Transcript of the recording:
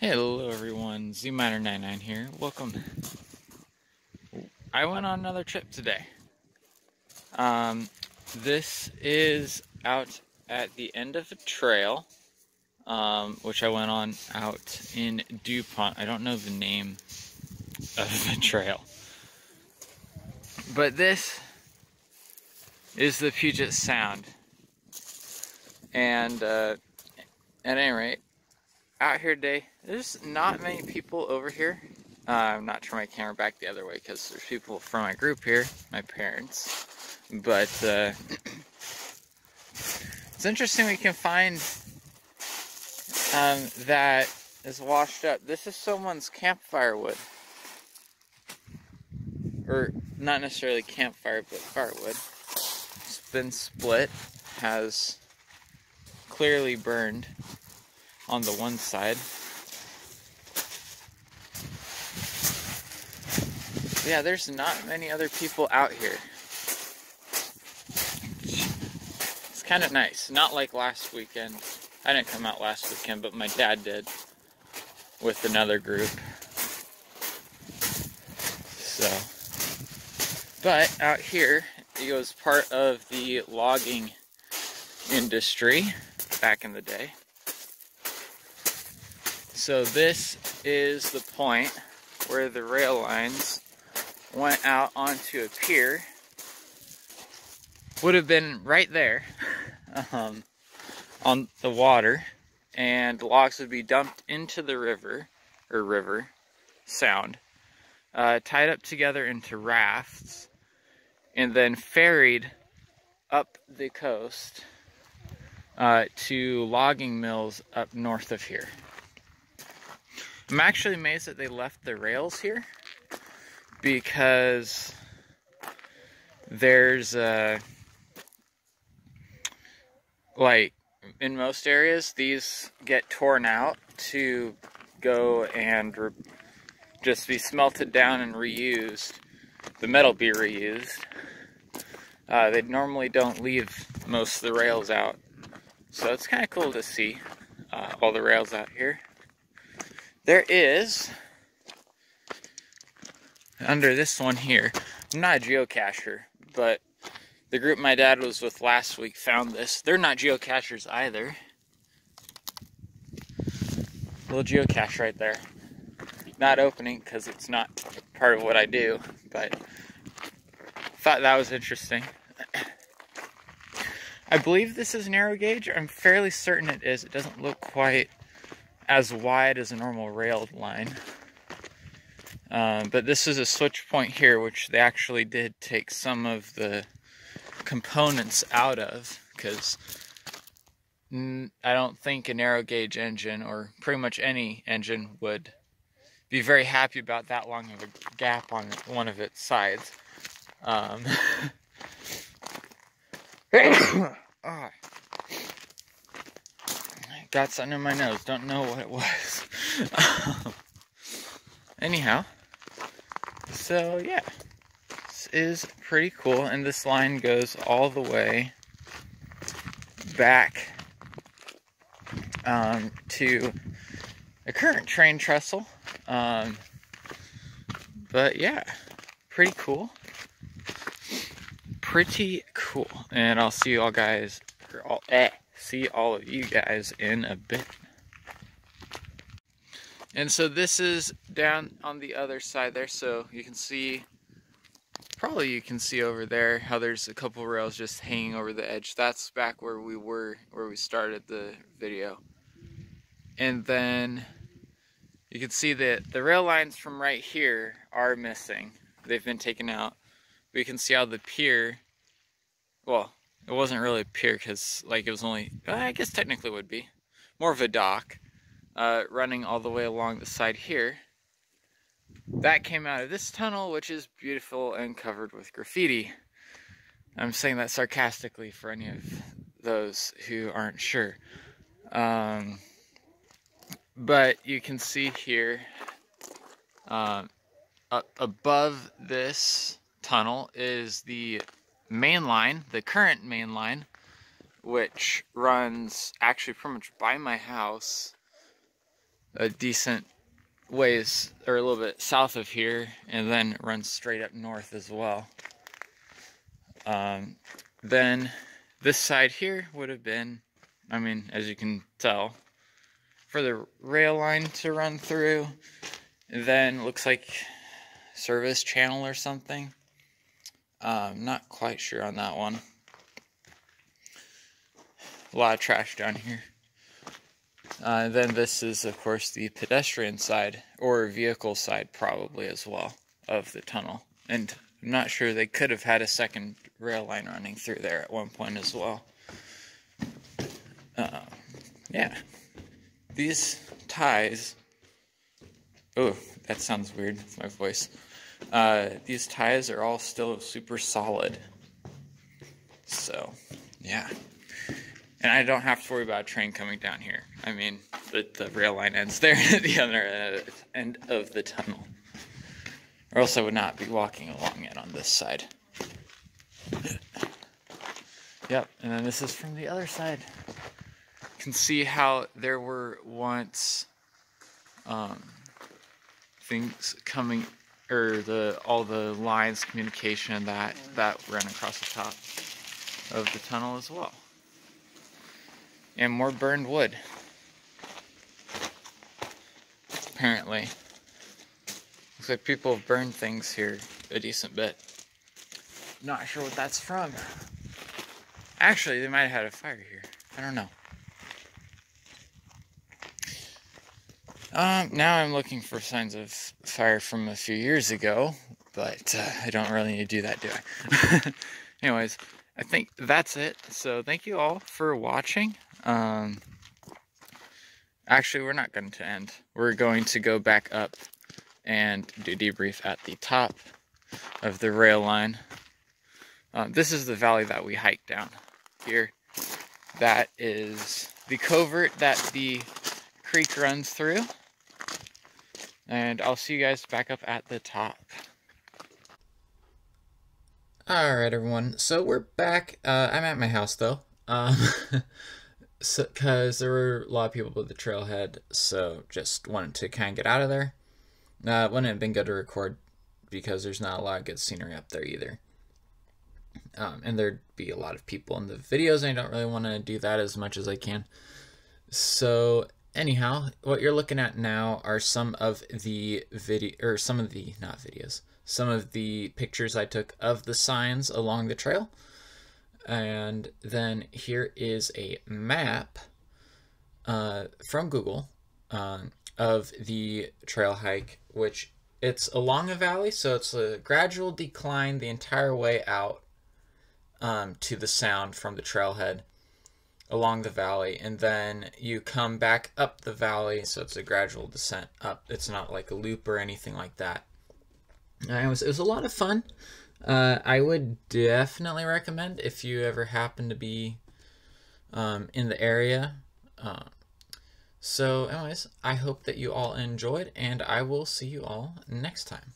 Hello everyone, Zminer99 here. Welcome. I went on another trip today. This is out at the end of a trail, which I went on out in DuPont. I don't know the name of the trail. But this is the Puget Sound. And at any rate, out here today, there's not many people over here. I'm not turning my camera back the other way because there's people from my group here, my parents. But it's interesting we can find that is washed up. This is someone's campfire wood. Or not necessarily campfire, but firewood. It's been split, has clearly burned on the one side. Yeah, there's not many other people out here. It's kind of nice. Not like last weekend. I didn't come out last weekend, but my dad did with another group. So, but out here, it was part of the logging industry back in the day. So this is the point where the rail lines went out onto a pier. Would have been right there on the water, and logs would be dumped into the river, or river sound, tied up together into rafts, and then ferried up the coast to logging mills up north of here. I'm actually amazed that they left the rails here, because there's, like, in most areas, these get torn out to go and just be smelted down and reused, the metal be reused. They normally don't leave most of the rails out, so it's kind of cool to see all the rails out here. There is, under this one here, I'm not a geocacher, but the group my dad was with last week found this. They're not geocachers either. Little geocache right there. Not opening because it's not part of what I do, but thought that was interesting. I believe this is narrow gauge. I'm fairly certain it is. It doesn't look quite as wide as a normal rail line. But this is a switch point here, which they actually did take some of the components out of, because I don't think a narrow gauge engine, or pretty much any engine, would be very happy about that long of a gap on one of its sides. Ah. Got something in my nose. Don't know what it was. Anyhow. So, yeah. This is pretty cool. And this line goes all the way back to a current train trestle. But, yeah. Pretty cool. Pretty cool. And I'll see you all guys. See all of you guys in a bit. And so this is down on the other side there, so you can see, probably you can see over there how there's a couple rails just hanging over the edge. That's back where we were, where we started the video. And then you can see that the rail lines from right here are missing. They've been taken out. We can see how the pier, well, it wasn't really a pier because, like, it was only, I guess technically would be, more of a dock, running all the way along the side here. That came out of this tunnel, which is beautiful and covered with graffiti. I'm saying that sarcastically for any of those who aren't sure. But you can see here, above this tunnel is the main line, the current main line, which runs actually pretty much by my house a decent ways, or a little bit south of here, and then runs straight up north as well. Then this side here would have been, I mean, as you can tell, for the rail line to run through. Then looks like service channel or something. Not quite sure on that one. A lot of trash down here. Then this is, of course, the pedestrian side, or vehicle side probably as well, of the tunnel. And I'm not sure, they could have had a second rail line running through there at one point as well. Yeah. These ties... Oh, that sounds weird. That's my voice. These ties are all still super solid. So, yeah. And I don't have to worry about a train coming down here. I mean, the rail line ends there at the other end of the tunnel. Or else I would not be walking along it on this side. Yep, and then this is from the other side. You can see how there were once things coming, or all the lines, communication, that ran across the top of the tunnel as well. And more burned wood, apparently. Looks like people have burned things here a decent bit. Not sure what that's from. Actually, they might have had a fire here. I don't know. Now I'm looking for signs of fire from a few years ago, but I don't really need to do that, do I? Anyways, I think that's it. So thank you all for watching. Actually, we're not going to end. We're going to go back up and do debrief at the top of the rail line. This is the valley that we hiked down here. That is the covert that the creek runs through. And I'll see you guys back up at the top. Alright everyone, so we're back. I'm at my house though, because there were a lot of people at the trailhead, so just wanted to kind of get out of there. Wouldn't have been good to record because there's not a lot of good scenery up there either. And there'd be a lot of people in the videos, and I don't really want to do that as much as I can. So anyhow, what you're looking at now are some of the some of the pictures I took of the signs along the trail. And then here is a map from Google of the trail hike, which it's along a valley, so it's a gradual decline the entire way out to the sound from the trailhead along the valley. And then you come back up the valley, so it's a gradual descent up. It's not like a loop or anything like that. It was a lot of fun. I would definitely recommend if you ever happen to be in the area. So anyways, I hope that you all enjoyed, and I will see you all next time.